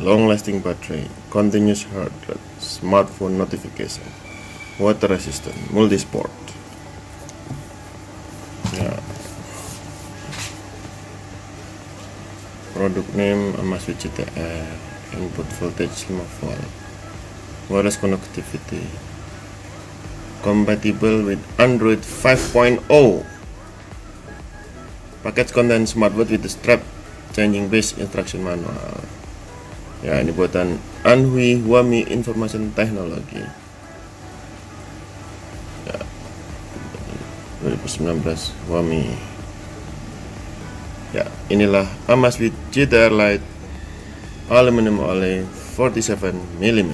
Long-lasting battery, continuous heart rate, smartphone notification, water resistant, multi-sport. Yeah. Product name Amazfit GTR, input voltage 5V, wireless connectivity, compatible with Android 5.0. Package contains smartwatch with the strap, changing base, instruction manual. Ya, ini buatan Anhui Huami Information Technology. Ya, 2019 Huami. Ya, inilah Amazfit GTR Lite aluminium alloy 47 mm.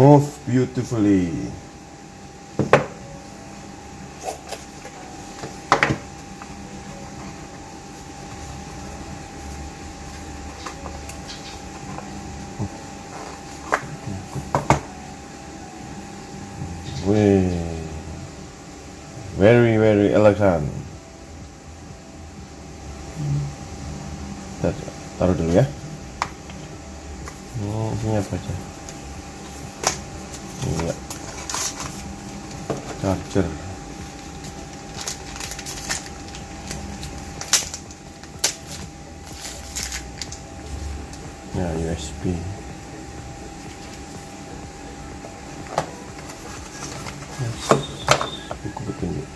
Move beautifully. Very elegant. Kita taruh dulu ya. Ini isinya apa aja? Iya, charger. Ya, USB. Yes, buku petunjuk.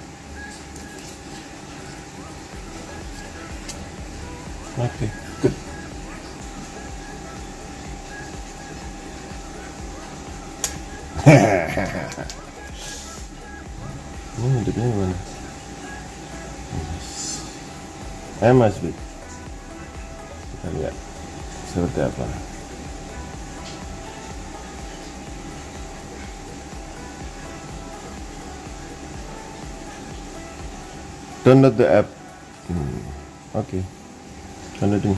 Oke, good. Ini hidupnya gimana? Amazfit. Kita lihat seperti apa. Download the app. Oke, downloading.